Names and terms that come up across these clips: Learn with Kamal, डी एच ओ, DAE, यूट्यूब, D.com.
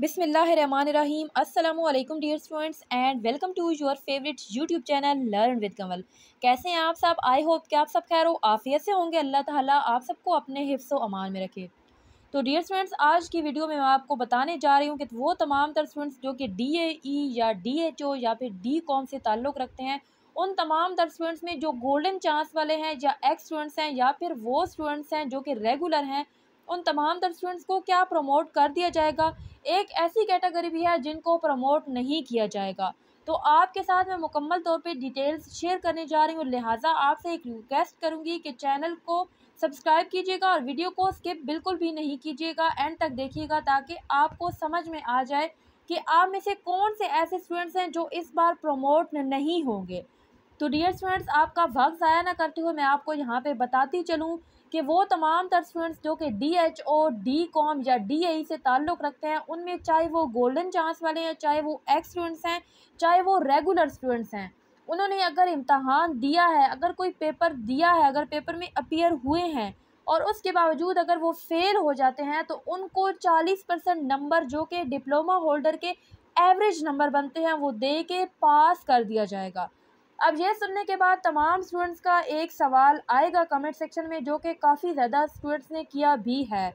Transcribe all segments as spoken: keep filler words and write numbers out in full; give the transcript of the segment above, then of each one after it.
बिस्मिल्लाहिर्रहमानिर्रहीम। अस्सलाम वालेकुम dear students and welcome to your favourite यूट्यूब channel learn with Kamal. कैसे हैं आप सब? आई होप कि आप सब खैर हो आफियत से होंगे। अल्लाह ताला आप सबको अपने हिफ्ज़ व अमान में रखे। तो डियर स्टूडेंट्स, आज की वीडियो में मैं आपको बताने जा रही हूँ कि वो तमाम तर स्टूडेंट्स जो कि डी ए ई या डी एच ओ या फिर डी कॉम से ताल्लुक़ रखते हैं, उन तमाम तर स्टूडेंट्स में जो गोल्डन चांस वाले हैं या एक्स स्टूडेंट्स हैं या फिर वो स्टूडेंट्स हैं जो कि रेगुलर हैं, उन तमाम तर स्टूडेंट्स को क्या प्रमोट कर दिया जाएगा। एक ऐसी कैटेगरी भी है जिनको प्रमोट नहीं किया जाएगा। तो आपके साथ मैं मुकम्मल तौर पे डिटेल्स शेयर करने जा रही हूँ, लिहाजा आपसे एक रिक्वेस्ट करूँगी कि चैनल को सब्सक्राइब कीजिएगा और वीडियो को स्किप बिल्कुल भी नहीं कीजिएगा, एंड तक देखिएगा ताकि आपको समझ में आ जाए कि आप में से कौन से ऐसे स्टूडेंट्स हैं जो इस बार प्रमोट नहीं होंगे। तो डियर स्टूडेंट्स, आपका वक्त ज़ाया ना करते हुए मैं आपको यहाँ पर बताती चलूँ कि वो तमाम तर स्टूडेंट्स जो कि डी एच ओ D com या डी ए ई से ताल्लुक़ रखते हैं, उनमें चाहे वो गोल्डन चांस वाले हैं, चाहे वो एक्स स्टूडेंट्स हैं, चाहे वो रेगुलर स्टूडेंट्स हैं, उन्होंने अगर इम्तहान दिया है, अगर कोई पेपर दिया है, अगर पेपर में अपीयर हुए हैं और उसके बावजूद अगर वो फ़ेल हो जाते हैं तो उनको चालीस परसेंट नंबर जो कि डिप्लोमा होल्डर के एवरेज नंबर बनते हैं वो दे के पास कर दिया जाएगा। अब ये सुनने के बाद तमाम स्टूडेंट्स का एक सवाल आएगा कमेंट सेक्शन में, जो कि काफ़ी ज़्यादा स्टूडेंट्स ने किया भी है,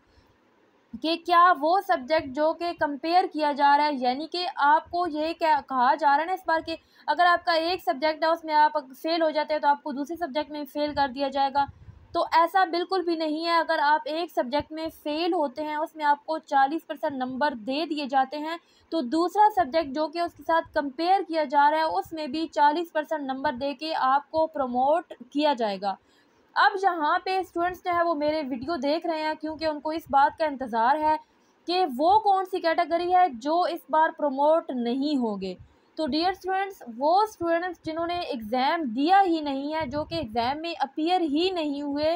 कि क्या वो सब्जेक्ट जो कि कंपेयर किया जा रहा है, यानी कि आपको ये क्या कहा जा रहा है ना इस बार कि अगर आपका एक सब्जेक्ट है उसमें आप फेल हो जाते हैं तो आपको दूसरे सब्जेक्ट में फ़ेल कर दिया जाएगा। तो ऐसा बिल्कुल भी नहीं है। अगर आप एक सब्जेक्ट में फ़ेल होते हैं उसमें आपको चालीस परसेंट नंबर दे दिए जाते हैं, तो दूसरा सब्जेक्ट जो कि उसके साथ कंपेयर किया जा रहा है उसमें भी चालीस परसेंट नंबर दे के आपको प्रमोट किया जाएगा। अब यहाँ पे स्टूडेंट्स जो है वो मेरे वीडियो देख रहे हैं क्योंकि उनको इस बात का इंतज़ार है कि वो कौन सी कैटेगरी है जो इस बार प्रमोट नहीं होंगे। तो डियर स्टूडेंट्स, वो स्टूडेंट्स जिन्होंने एग्ज़ाम दिया ही नहीं है, जो कि एग्ज़ाम में अपीयर ही नहीं हुए,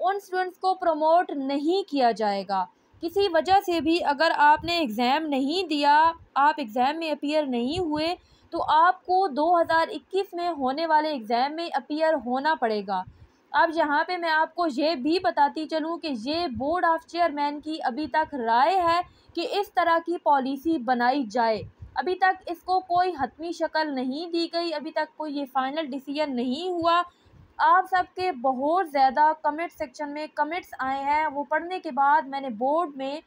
उन स्टूडेंट्स को प्रमोट नहीं किया जाएगा। किसी वजह से भी अगर आपने एग्ज़ाम नहीं दिया, आप एग्ज़ाम में अपीयर नहीं हुए, तो आपको दो हज़ार इक्कीस में होने वाले एग्ज़ाम में अपीयर होना पड़ेगा। अब यहाँ पे मैं आपको ये भी बताती चलूँ कि ये बोर्ड ऑफ चेयरमैन की अभी तक राय है कि इस तरह की पॉलिसी बनाई जाए। अभी तक इसको कोई हतमी शक्ल नहीं दी गई, अभी तक कोई ये फ़ाइनल डिसीजन नहीं हुआ। आप सबके बहुत ज़्यादा कमेंट सेक्शन में कमेंट्स आए हैं, वो पढ़ने के बाद मैंने बोर्ड में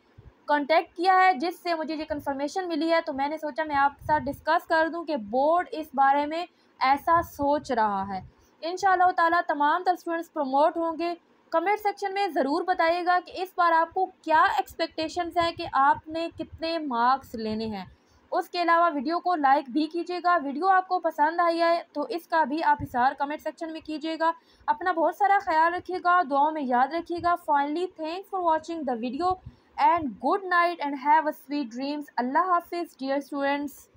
कांटेक्ट किया है जिससे मुझे ये कंफर्मेशन मिली है। तो मैंने सोचा मैं आपके साथ डिस्कस कर दूं कि बोर्ड इस बारे में ऐसा सोच रहा है। इंशाअल्लाह ताला तमाम तर स्टूडेंट्स प्रमोट होंगे। कमेंट सेक्शन में ज़रूर बताइएगा कि इस बार आपको क्या एक्सपेक्टेशंस हैं, कि आपने कितने मार्क्स लेने हैं। उसके अलावा वीडियो को लाइक भी कीजिएगा। वीडियो आपको पसंद आई है तो इसका भी आप हिसार कमेंट सेक्शन में कीजिएगा। अपना बहुत सारा ख्याल रखिएगा, दुआओं में याद रखिएगा। Finally thanks for watching the video and good night and have a sweet dreams. अल्लाह हाफिज़ डियर स्टूडेंट्स।